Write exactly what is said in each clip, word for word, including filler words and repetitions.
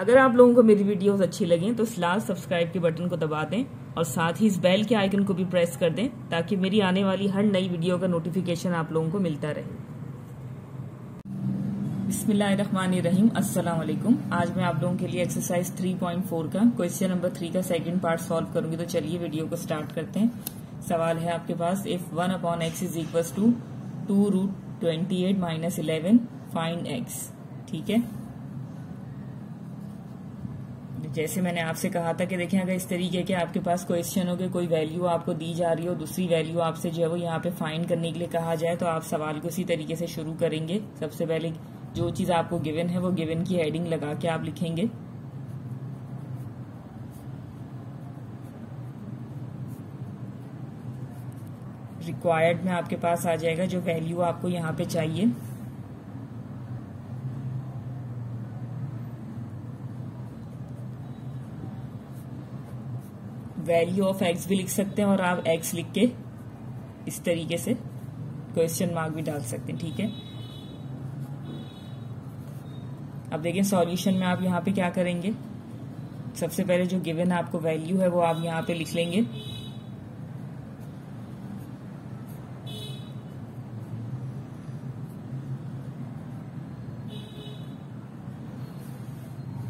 अगर आप लोगों को मेरी वीडियोस अच्छी लगें तो इस लाल सब्सक्राइब के बटन को दबा दें और साथ ही इस बेल के आइकन को भी प्रेस कर दें ताकि मेरी आने वाली हर नई वीडियो का नोटिफिकेशन आप लोगों को मिलता रहे। बिस्मिल्लाहिर्रहमानिर्रहीम, अस्सलाम वालेकुम। आज मैं आप लोगों के लिए एक्सरसाइज तीन पॉइंट चार का क्वेश्चन नंबर थ्री का सेकंड पार्ट सॉल्व करूंगी। तो चलिए वीडियो को स्टार्ट करते हैं। सवाल है आपके पास, if one upon x is equal to two root twenty eight minus eleven find X. ठीक है, जैसे मैंने आपसे कहा था कि देखें, अगर इस तरीके के आपके पास क्वेश्चन हो के कोई वैल्यू आपको दी जा रही हो, दूसरी वैल्यू आपसे जो है वो यहाँ पे फाइंड करने के लिए कहा जाए, तो आप सवाल को इसी तरीके से शुरू करेंगे। सबसे पहले जो चीज आपको गिवन है वो गिवन की हेडिंग लगा के आप लिखेंगे। रिक्वायर्ड में आपके पास आ जाएगा जो वैल्यू आपको यहाँ पे चाहिए। वैल्यू ऑफ एक्स भी लिख सकते हैं और आप एक्स लिख के इस तरीके से क्वेश्चन मार्क भी डाल सकते हैं। ठीक है, अब देखें सॉल्यूशन में आप यहाँ पे क्या करेंगे। सबसे पहले जो गिवन आपको वैल्यू है वो आप यहाँ पे लिख लेंगे।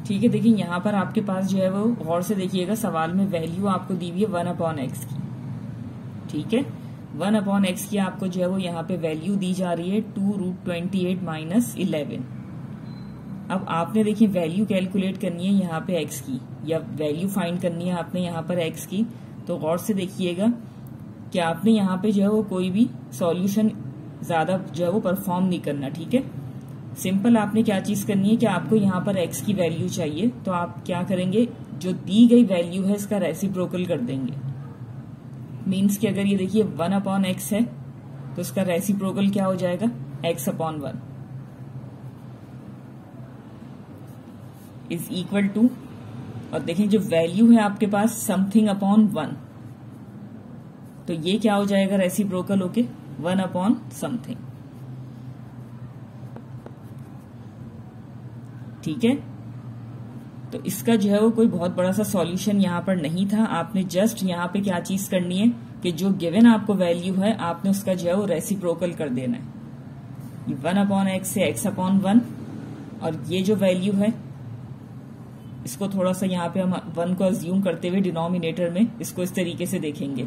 ठीक है, देखिए यहाँ पर आपके पास जो है वो गौर से देखिएगा, सवाल में वैल्यू आपको दी हुई है वन अपॉन एक्स की। ठीक है, वन अपॉन एक्स की आपको जो है वो यहाँ पे वैल्यू दी जा रही है two root twenty eight minus eleven. अब आपने देखिए वैल्यू कैलकुलेट करनी है यहाँ पे एक्स की, या वैल्यू फाइंड करनी है आपने यहाँ पर एक्स की। तो गौर से देखिएगा कि आपने यहाँ पे जो है वो कोई भी सॉल्यूशन ज्यादा जो है वो परफॉर्म नहीं करना। ठीक है, सिंपल आपने क्या चीज करनी है कि आपको यहाँ पर x की वैल्यू चाहिए, तो आप क्या करेंगे, जो दी गई वैल्यू है इसका रेसिप्रोकल कर देंगे। मीन्स कि अगर ये देखिए वन अपॉन एक्स है तो इसका रेसिप्रोकल क्या हो जाएगा, x upon one is equal to, और देखें जो वैल्यू है आपके पास समथिंग अपॉन वन, तो ये क्या हो जाएगा रेसिप्रोकल होके वन अपॉन समथिंग। ठीक है, तो इसका जो है वो कोई बहुत बड़ा सा सॉल्यूशन यहाँ पर नहीं था। आपने जस्ट यहाँ पे क्या चीज करनी है कि जो गिवन आपको वैल्यू है आपने उसका जो है वो रेसिप्रोकल कर देना है। वन अपॉन एक्स से एक्स अपॉन वन, और ये जो वैल्यू है इसको थोड़ा सा यहाँ पे हम वन को अज्यूम करते हुए डिनोमिनेटर में इसको इस तरीके से देखेंगे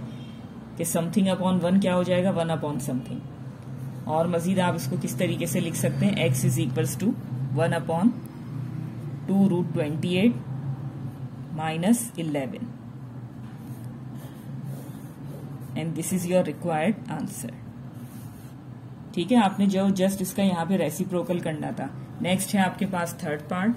कि समथिंग अपॉन वन क्या हो जाएगा, वन अपॉन समथिंग। और मजीद आप इसको किस तरीके से लिख सकते हैं, x is equals to one upon two root twenty eight minus eleven, and this is your required answer. ठीक है, आपने जो जस्ट इसका यहाँ पे रेसिप्रोकल करना था। नेक्स्ट है आपके पास थर्ड पार्ट।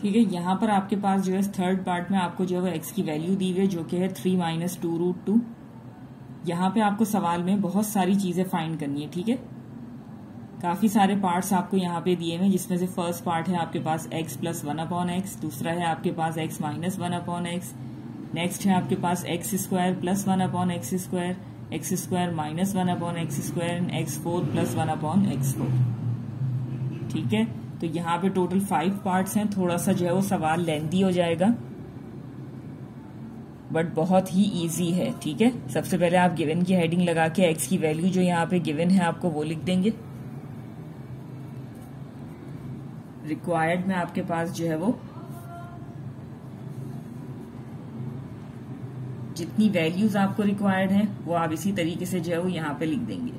ठीक है, यहाँ पर आपके पास जो है थर्ड पार्ट में आपको जो है एक्स की वैल्यू दी हुई है जो कि है three minus two root two. यहाँ पे आपको सवाल में बहुत सारी चीजें फाइंड करनी है। ठीक है, काफी सारे पार्ट्स आपको यहाँ पे दिए हैं, जिसमें से फर्स्ट पार्ट है आपके पास x plus one upon x, दूसरा है आपके पास x minus one upon x, next है आपके पास x square plus one upon x square, x square minus one upon x square, x four plus one upon x four. ठीक है, तो यहाँ पे टोटल फाइव पार्ट्स हैं। थोड़ा सा जो है वो सवाल लेंथी हो जाएगा बट बहुत ही इजी है। ठीक है, सबसे पहले आप गिवन की हेडिंग लगा के एक्स की वैल्यू जो यहाँ पे गिवन है आपको वो लिख देंगे। रिक्वायर्ड में आपके पास जो है वो जितनी वैल्यूज आपको रिक्वायर्ड है वो आप इसी तरीके से जो है वो यहाँ पे लिख देंगे।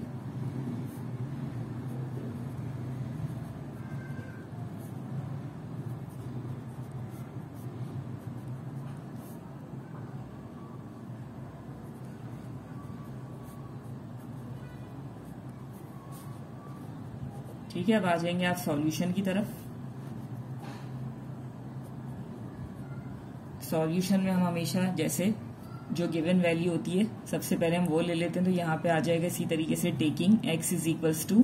ठीक है, अब आ जाएंगे आप सॉल्यूशन की तरफ। सॉल्यूशन में हम हमेशा जैसे जो गिवन वैल्यू होती है सबसे पहले हम वो ले लेते हैं, तो यहाँ पे आ जाएगा इसी तरीके से taking x is equals to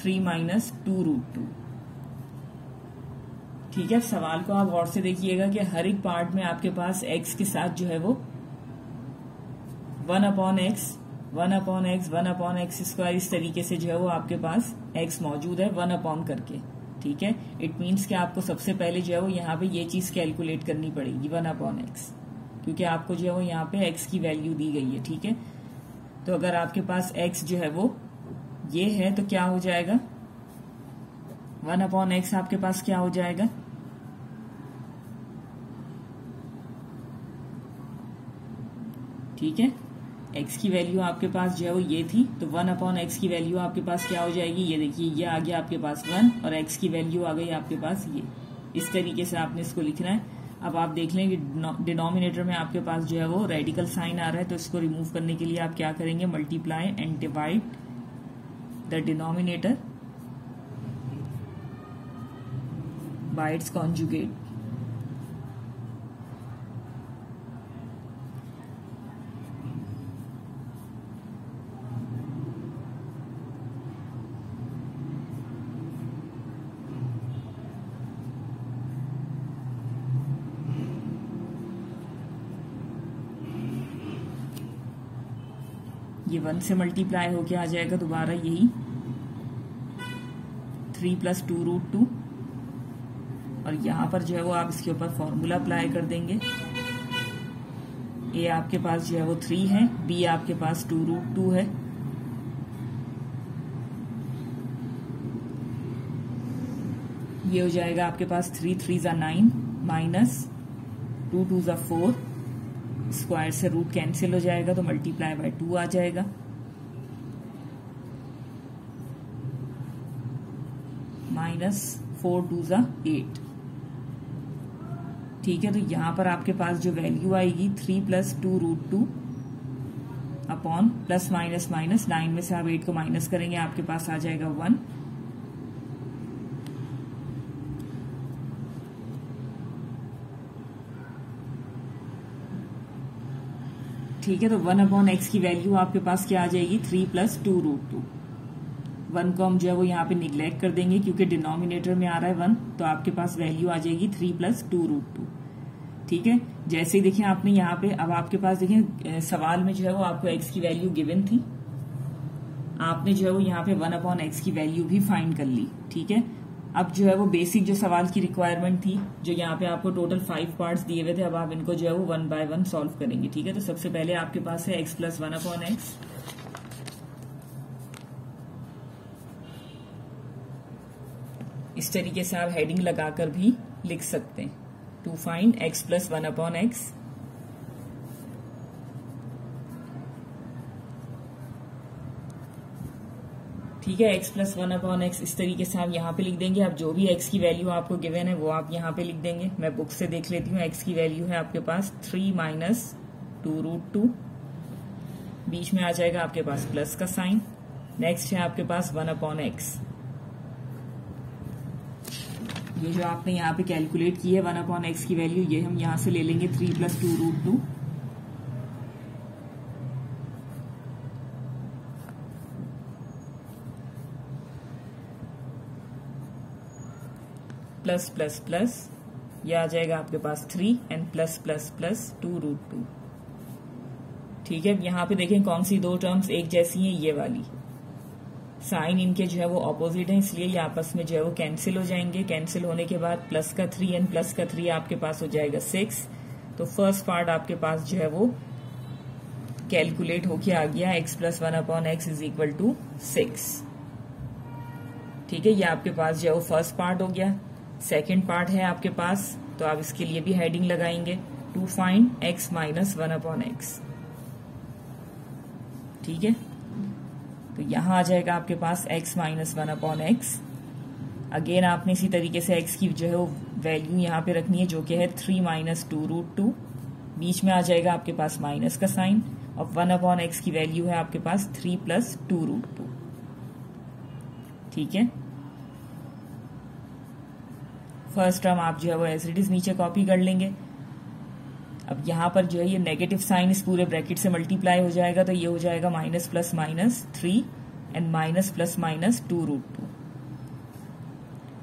three minus two root two. ठीक है, सवाल को आप गौर से देखिएगा कि हर एक पार्ट में आपके पास x के साथ जो है वो one upon x one upon x one upon x square इस तरीके से जो है वो आपके पास x मौजूद है वन अपॉन करके। ठीक है, इट मीन्स कि आपको सबसे पहले जो है वो यहाँ पे ये चीज कैलकुलेट करनी पड़ेगी वन अपॉन एक्स, क्योंकि आपको जो है वो यहाँ पे x की वैल्यू दी गई है। ठीक है, तो अगर आपके पास x जो है वो ये है तो क्या हो जाएगा वन अपॉन एक्स आपके पास क्या हो जाएगा ठीक है, x की वैल्यू आपके पास जो है वो ये थी तो वन अपॉन एक्स की वैल्यू आपके पास क्या हो जाएगी, ये देखिए ये आ गया आपके पास वन और x की वैल्यू आ गई आपके पास ये। इस तरीके से आपने इसको लिखना है। अब आप देख लें कि डिनोमिनेटर में आपके पास जो है वो रेडिकल साइन आ रहा है, तो इसको रिमूव करने के लिए आप क्या करेंगे multiply and divide the denominator by its conjugate. ये वन से मल्टीप्लाई होके आ जाएगा दोबारा यही three plus two root two और यहाँ पर जो है वो आप इसके ऊपर फॉर्मूला अप्लाई कर देंगे। ए आपके पास जो है वो थ्री है, बी आपके पास टू रूट टू है, ये हो जाएगा आपके पास थ्री थ्री जा नाइन माइनस टू टू जा फोर, स्क्वायर से रूट कैंसिल हो जाएगा तो मल्टीप्लाई बाय टू आ जाएगा। माइनस फोर टू जा एट। ठीक है, तो यहां पर आपके पास जो वैल्यू आएगी three plus two root two upon plus minus minus nine में से आप एट को माइनस करेंगे आपके पास आ जाएगा वन। ठीक है, तो वन अपॉन एक्स की वैल्यू आपके पास क्या आ जाएगी three plus two root two. One को हम जो है वो यहाँ पे निगलेक्ट कर देंगे क्योंकि डिनोमिनेटर में आ रहा है वन, तो आपके पास वैल्यू आ जाएगी three plus two root two. ठीक है, जैसे ही देखिए आपने यहाँ पे अब आपके पास देखिए सवाल में जो है वो आपको एक्स की वैल्यू गिवन थी, आपने जो है वो यहाँ पे वन अपॉन एक्स की वैल्यू भी फाइंड कर ली। ठीक है, अब जो है वो बेसिक जो सवाल की रिक्वायरमेंट थी जो यहाँ पे आपको टोटल फाइव पार्ट्स दिए हुए थे, अब आप इनको जो है वो वन बाय वन सॉल्व करेंगे। ठीक है, तो सबसे पहले आपके पास है x plus one upon x इस तरीके से आप हेडिंग लगाकर भी लिख सकते हैं to find x plus one upon x. ठीक है, x plus one upon x इस तरीके से हम यहाँ पे लिख देंगे। आप जो भी x की वैल्यू आपको गिवन है वो आप यहाँ पे लिख देंगे। मैं बुक से देख लेती हूँ, x की वैल्यू है आपके पास three minus two root two, बीच में आ जाएगा आपके पास प्लस का साइन। नेक्स्ट है आपके पास वन अपॉन एक्स, ये जो आपने यहाँ पे कैलकुलेट की है वन अपॉन एक्स की वैल्यू ये हम यहाँ से ले लेंगे three plus two root two. Plus plus plus ये आ जाएगा आपके पास three and plus plus plus two root two. ठीक है, यहाँ पे देखें कौन सी दो टर्म्स एक जैसी हैं, ये वाली साइन इनके जो है वो ऑपोजिट हैं इसलिए ये आपस में जो है वो कैंसिल हो जाएंगे। कैंसिल होने के बाद प्लस का थ्री एंड प्लस का थ्री आपके पास हो जाएगा सिक्स। तो फर्स्ट पार्ट आपके पास जो है वो कैलकुलेट होके आ गया x plus one upon x is equal to six. ठीक है, ये आपके पास जो है वो फर्स्ट पार्ट हो गया। सेकेंड पार्ट है आपके पास, तो आप इसके लिए भी हेडिंग लगाएंगे to find x minus one upon x. ठीक है, तो यहां आ जाएगा आपके पास x minus one upon x. Again आपने इसी तरीके से x की जो है वो वैल्यू यहाँ पे रखनी है जो कि है three minus two root two, बीच में आ जाएगा आपके पास माइनस का साइन और वन अपॉन एक्स की वैल्यू है आपके पास three plus two root two. ठीक है, फर्स्ट टर्म आप जो है वो एज इट इज नीचे कॉपी कर लेंगे। अब यहाँ पर जो है ये नेगेटिव साइन इस पूरे ब्रैकेट से मल्टीप्लाई हो जाएगा, तो ये हो जाएगा minus plus minus three and minus plus minus two root two.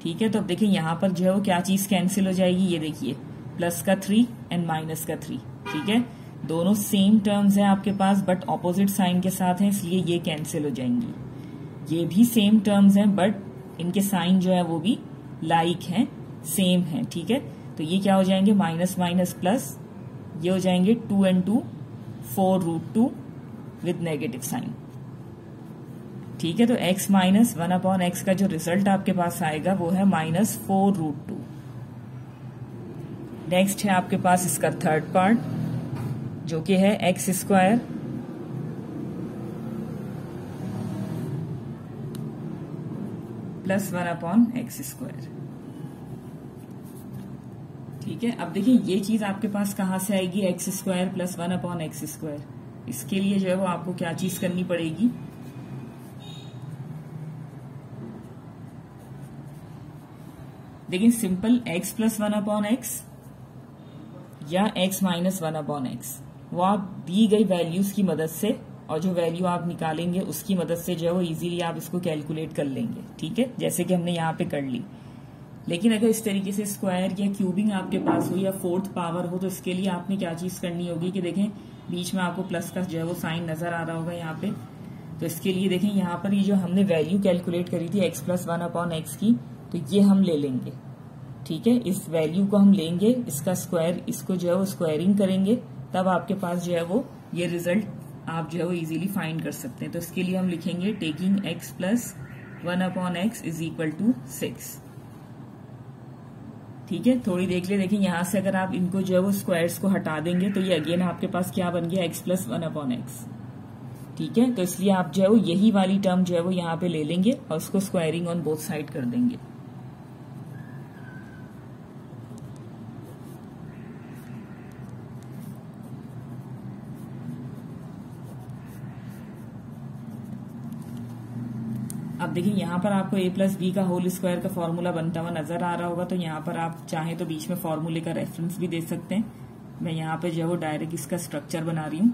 ठीक है, तो अब देखिए यहाँ पर जो है वो क्या चीज कैंसिल हो जाएगी, ये देखिए प्लस का थ्री एंड माइनस का थ्री। ठीक है, दोनों सेम टर्म्स हैं आपके पास बट ऑपोजिट साइन के साथ हैं, इसलिए ये कैंसिल हो जाएंगी। ये भी सेम टर्म्स हैं बट इनके साइन जो है वो भी लाइक हैं, सेम हैं। ठीक है, तो ये क्या हो जाएंगे माइनस माइनस प्लस, ये हो जाएंगे two and two four root two with negative sign. ठीक है, तो x minus one upon x का जो रिजल्ट आपके पास आएगा वो है minus four root two. Next है आपके पास इसका थर्ड पार्ट जो कि है x square plus one upon x square. ठीक है, अब देखिए ये चीज आपके पास कहाँ से आएगी, x square plus one upon x square. इसके लिए जो है वो आपको क्या चीज करनी पड़ेगी, देखिए simple x plus one upon x या x minus one upon x, वो आप दी गई वैल्यूज की मदद से और जो वैल्यू आप निकालेंगे उसकी मदद से जो है वो इजीली आप इसको कैलकुलेट कर लेंगे। ठीक है, जैसे कि हमने यहाँ पे कर ली। लेकिन अगर इस तरीके से स्क्वायर या क्यूबिंग आपके पास हो या फोर्थ पावर हो तो इसके लिए आपने क्या चीज करनी होगी कि देखें बीच में आपको प्लस का जो है वो साइन नजर आ रहा होगा यहाँ पे, तो इसके लिए देखें यहाँ पर ये यह जो हमने वैल्यू कैलकुलेट करी थी x plus one upon x की, तो ये हम ले लेंगे। ठीक है, इस वैल्यू को हम लेंगे, इसका स्क्वायर, इसको जो है वो स्क्वायरिंग करेंगे, तब आपके पास जो है वो ये रिजल्ट आप जो है वो इजीली फाइंड कर सकते हैं। तो इसके लिए हम लिखेंगे taking x plus one upon x is equal to six. ठीक है, थोड़ी देख ले, देखिए यहां से अगर आप इनको जो है वो स्क्वायर्स को हटा देंगे तो ये अगेन आपके पास क्या बन गया, x plus one upon x. ठीक है, तो इसलिए आप जो है वो यही वाली टर्म जो है वो यहाँ पे ले लेंगे और उसको स्क्वायरिंग ऑन बोथ साइड कर देंगे। अब देखिए यहाँ पर आपको a प्लस बी का होल स्क्वायर का फॉर्मूला बनता हुआ नजर आ रहा होगा, तो यहाँ पर आप चाहें तो बीच में फॉर्मूले का रेफरेंस भी दे सकते हैं। मैं यहाँ पर जो है वो डायरेक्ट इसका स्ट्रक्चर बना रही हूँ।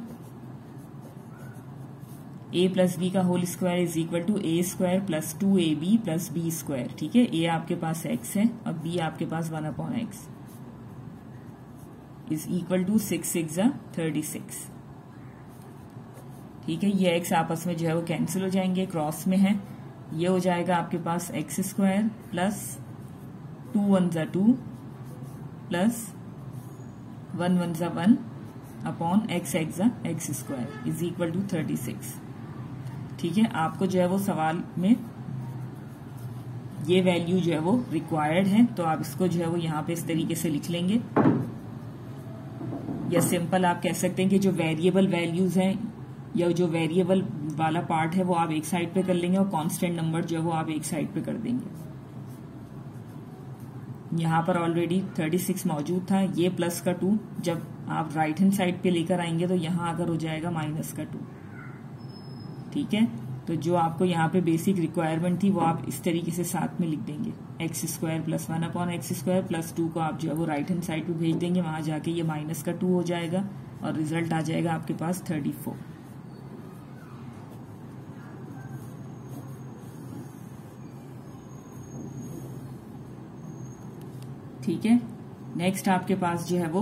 a प्लस बी का whole square is equal to a square plus two a b plus B square. ठीक है, a आपके पास x है और b आपके पास one upon x is equal to six six thirty six. ठीक है, ये x आपस में जो है वो कैंसिल हो जाएंगे, क्रॉस में है, ये हो जाएगा आपके पास x square plus two one जा टू प्लस वन वन जा वन अपॉन एक्स एक्स जा x square is equal to thirty six. ठीक है, आपको जो है वो सवाल में ये वैल्यू जो है वो रिक्वायर्ड है, तो आप इसको जो है वो यहाँ पे इस तरीके से लिख लेंगे, या सिंपल आप कह सकते हैं कि जो वेरिएबल वैल्यूज हैं या जो वेरिएबल वाला पार्ट है वो आप एक साइड पे कर लेंगे और कांस्टेंट नंबर जो है वो आप एक साइड पे कर देंगे। यहाँ पर ऑलरेडी थर्टी सिक्स मौजूद था, ये प्लस का टू जब आप राइट हैंड साइड पे लेकर आएंगे तो यहाँ अगर हो जाएगा माइनस का टू। ठीक है, तो जो आपको यहाँ पे बेसिक रिक्वायरमेंट थी वो आप इस तरीके से साथ में लिख देंगे, x square plus one upon x square plus two को आप जो है वो राइट हैंड साइड पे भेज देंगे, वहां जाके ये माइनस का टू हो जाएगा और रिजल्ट आ जाएगा आपके पास थर्टी फोर। ठीक है, नेक्स्ट आपके पास जो है वो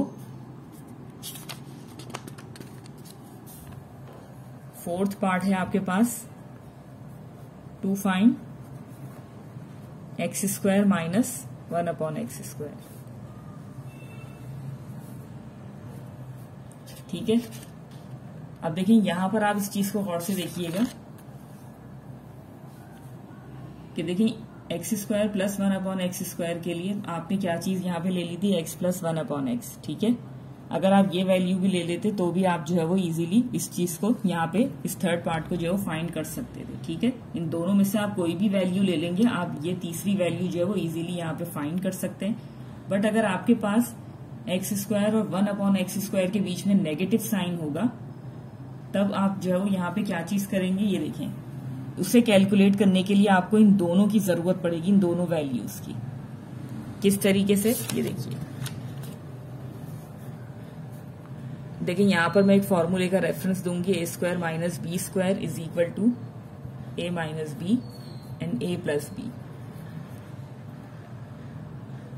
फोर्थ पार्ट है आपके पास to find x square minus one upon x square. ठीक है, अब देखिए यहां पर आप इस चीज को गौर से देखिएगा कि देखिए x square plus one upon x square के लिए आपने क्या चीज यहाँ पे ले ली थी, x plus one upon x. ठीक है, अगर आप ये वैल्यू भी ले लेते तो भी आप जो है वो इजीली इस चीज को यहाँ पे इस थर्ड पार्ट को जो है वो फाइंड कर सकते थे। ठीक है, इन दोनों में से आप कोई भी वैल्यू ले लेंगे, आप ये तीसरी वैल्यू जो है वो इजीली यहाँ पे फाइंड कर सकते हैं। बट अगर आपके पास एक्स स्क्वायर और वन अपॉन एक्स स्क्वायर के बीच में नेगेटिव साइन होगा तब आप जो है वो यहाँ पे क्या चीज करेंगे, ये देखें, उसे कैलकुलेट करने के लिए आपको इन दोनों की जरूरत पड़ेगी, इन दोनों वैल्यूज की। किस तरीके से, ये देखिए लेकिन यहाँ पर मैं एक फॉर्मूले का रेफरेंस दूंगी, ए square minus B square is equal to A minus B and A plus B.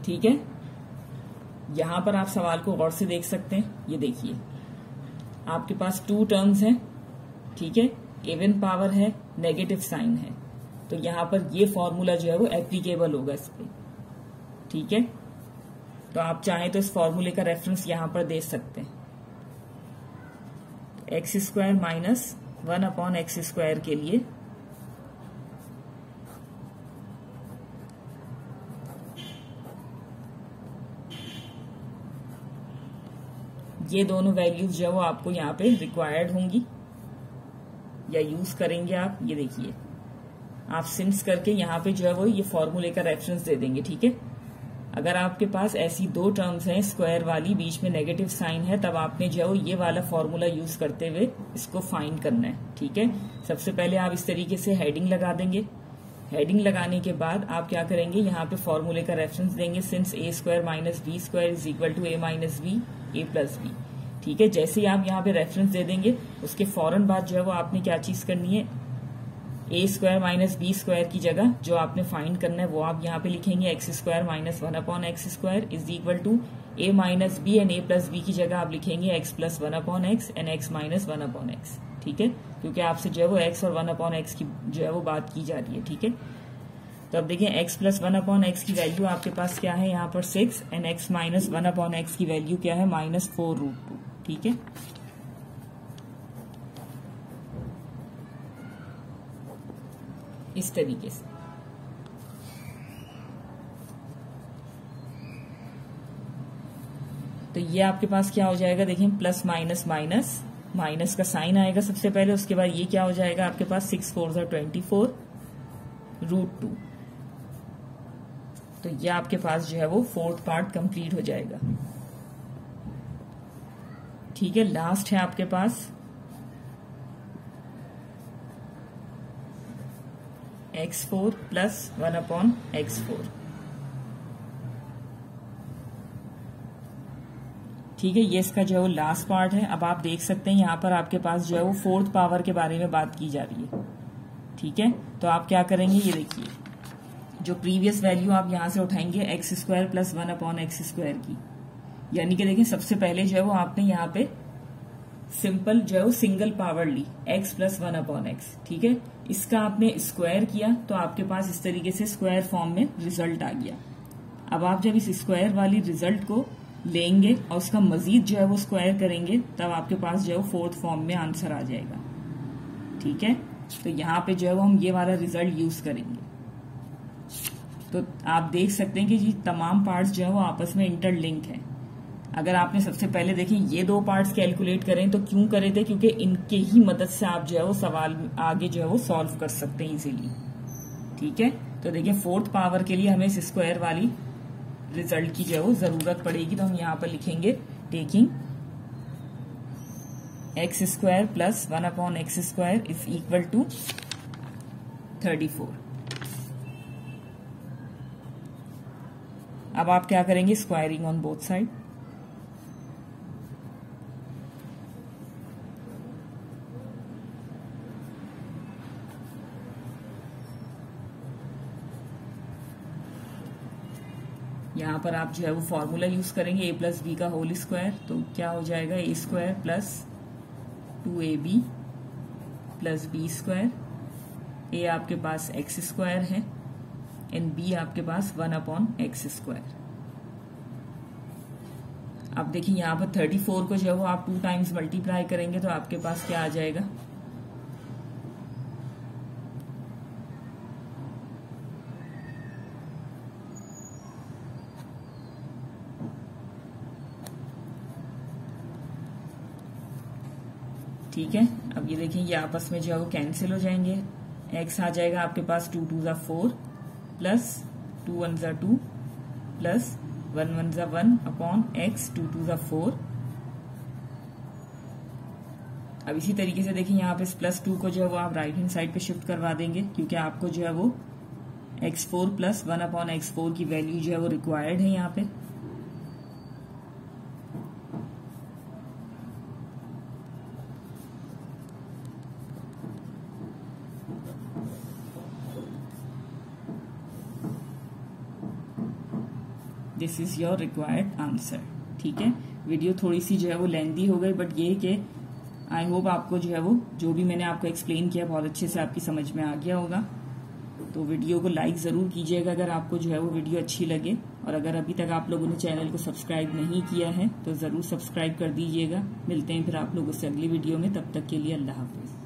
ठीक है, यहां पर आप सवाल को गौर से देख सकते हैं। ये देखिए आपके पास टू टर्म्स हैं, ठीक है, इवन पावर है, नेगेटिव साइन है, तो यहां पर ये फॉर्मूला जो है वो एप्लीकेबल होगा इस पर। ठीक है, तो आप चाहें तो इस फॉर्मूले का रेफरेंस यहां पर दे सकते हैं। X square minus one upon x square के लिए ये दोनों वैल्यूज जो है वो आपको यहाँ पे रिक्वायर्ड होंगी या यूज करेंगे आप। ये देखिए आप सिम्स करके यहाँ पे जो है वो ये फॉर्मूले का रेफरेंस दे देंगे। ठीक है, अगर आपके पास ऐसी दो टर्म्स हैं स्क्वायर वाली, बीच में नेगेटिव साइन है, तब आपने जो है वो ये वाला फॉर्मूला यूज करते हुए इसको फाइंड करना है। ठीक है, सबसे पहले आप इस तरीके से हेडिंग लगा देंगे। हेडिंग लगाने के बाद आप क्या करेंगे, यहाँ पे फॉर्मूले का रेफरेंस देंगे, since A square minus B square is equal to A minus B A plus B. ठीक है, जैसे ही आप यहाँ पे रेफरेंस दे देंगे उसके फौरन बाद जो है वो आपने क्या चीज करनी है, ए स्क्वायर माइनस बी स्क्वायर की जगह जो आपने फाइंड करना है वो आप यहाँ पे लिखेंगे, x square minus one upon x square is equal to A minus B and A plus B की जगह आप लिखेंगे x plus one upon x and x minus one upon x. ठीक है, क्योंकि आपसे जो है वो एक्स और वन अपॉन एक्स की जो है वो बात की जा रही है। ठीक है, तो अब देखिए x plus one upon x की वैल्यू आपके पास क्या है यहाँ पर six and x minus one upon x की वैल्यू क्या है माइनस फोर रूट टू। ठीक है, इस तरीके से तो ये आपके पास क्या हो जाएगा, देखिए प्लस माइनस माइनस माइनस का साइन आएगा सबसे पहले, उसके बाद ये क्या हो जाएगा आपके पास सिक्स फोर सा ट्वेंटी फोर रूट टू। तो ये आपके पास जो है वो फोर्थ पार्ट कंप्लीट हो जाएगा। ठीक है, लास्ट है आपके पास x four plus one upon x four. ठीक है, ये इसका जो है वो लास्ट पार्ट है। अब आप देख सकते हैं यहाँ पर आपके पास जो है वो फोर्थ पावर के बारे में बात की जा रही है। ठीक है, तो आप क्या करेंगे, ये देखिए जो प्रीवियस वैल्यू आप यहाँ से उठाएंगे x square plus one upon x square की, यानी कि देखिए सबसे पहले जो है वो आपने यहाँ पे सिंपल जो है वो सिंगल पावर ली x plus one upon x. ठीक है, इसका आपने स्क्वायर किया तो आपके पास इस तरीके से स्क्वायर फॉर्म में रिजल्ट आ गया। अब आप जब इस स्क्वायर वाली रिजल्ट को लेंगे और उसका मजीद जो है वो स्क्वायर करेंगे तब आपके पास जो है वो फोर्थ फॉर्म में आंसर आ जाएगा। ठीक है, तो यहाँ पे जो है वो हम ये वाला रिजल्ट यूज करेंगे। तो आप देख सकते हैं कि जी तमाम पार्ट्स जो है वो आपस में इंटरलिंक हैं। अगर आपने सबसे पहले देखिए ये दो पार्ट्स कैलकुलेट करें तो क्यों करे थे, क्योंकि इनके ही मदद से आप जो है वो सवाल आगे जो है वो सॉल्व कर सकते हैं इजीली। ठीक है, तो देखिए फोर्थ पावर के लिए हमें इस स्क्वायर वाली रिजल्ट की जो है वो जरूरत पड़ेगी, तो हम यहाँ पर लिखेंगे taking x square plus one upon x square is equal to thirty four. अब आप क्या करेंगे, स्क्वायरिंग ऑन बोथ साइड। यहाँ पर आप जो है वो फॉर्मूला यूज करेंगे ए प्लस बी का होल स्क्वायर, तो क्या हो जाएगा ए square plus two a b plus B square. ए आपके पास एक्स स्क्वायर है एंड बी आपके पास वन अपॉन एक्स स्क्वायर। अब देखिए यहाँ पर थर्टी फोर को जो है वो आप टू टाइम्स मल्टीप्लाई करेंगे तो आपके पास क्या आ जाएगा, ठीक है। अब ये देखें ये आपस में जो है वो कैंसिल हो जाएंगे, x आ जाएगा आपके पास टू टू जा फोर प्लस टू वन जा टू प्लस वन वन जा one upon x two two जा फोर। अब इसी तरीके से देखिए यहाँ पे इस प्लस टू को जो है वो आप राइट हैंड साइड पे शिफ्ट करवा देंगे, क्योंकि आपको जो है वो x four plus one upon x four की वैल्यू जो है वो रिक्वायर्ड है यहाँ पे। This is your required answer. ठीक है, वीडियो थोड़ी सी जो है वो लेंथी हो गई, बट ये कि आई होप आपको जो है वो जो भी मैंने आपको एक्सप्लेन किया बहुत अच्छे से आपकी समझ में आ गया होगा। तो वीडियो को लाइक ज़रूर कीजिएगा अगर आपको जो है वो वीडियो अच्छी लगे, और अगर अभी तक आप लोगों ने चैनल को सब्सक्राइब नहीं किया है तो ज़रूर सब्सक्राइब कर दीजिएगा। मिलते हैं फिर आप लोगों से अगली वीडियो में, तब तक के लिए अल्लाह हाफिज़।